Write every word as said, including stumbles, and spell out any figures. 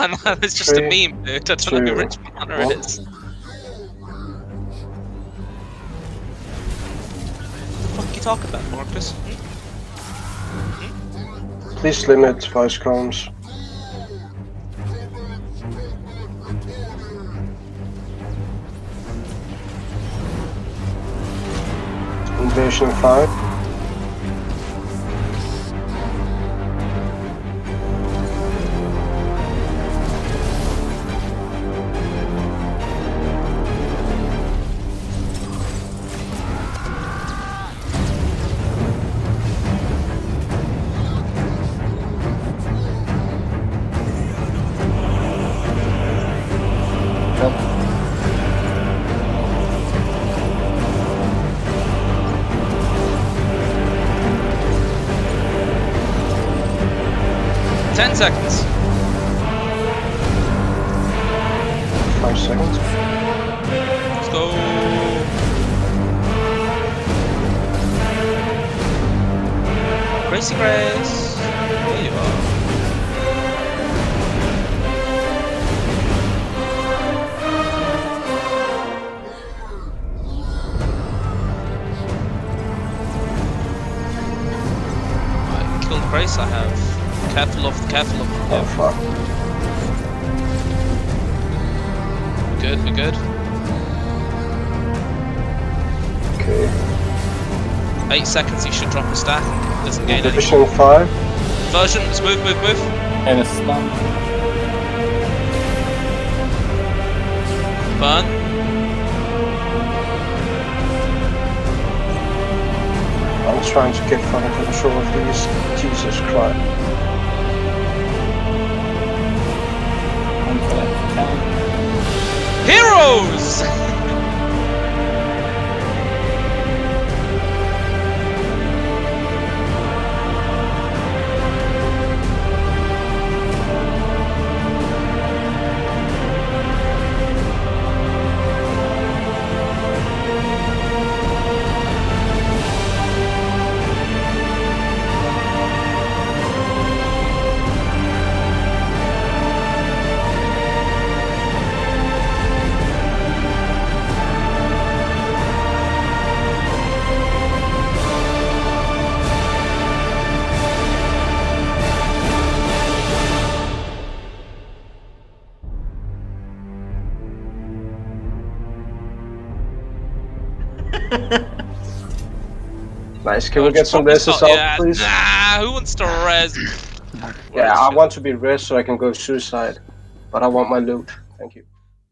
My mana is just three, a meme, dude. I don't two, know how rich mana one. It is. What the fuck are you talking about, Marcus? Hmm? Please limit vice cones. Invasion five. Ten seconds. Five seconds. Let's go. Gracie Grace. There you are. Right, killed Grace I have. Careful of, careful of. Oh fuck. We're good, we're good. Okay. Eight seconds, he should drop a stack. Doesn't gain any. Division five. Version, let's move, move, move. And a stun. Burn. I was trying to get fucking control of these. Jesus Christ. Heroes! Nice, can oh, we get some res out, yeah. please? Nah, who wants to res? yeah, I want to be res so I can go suicide, but I want my loot. Thank you.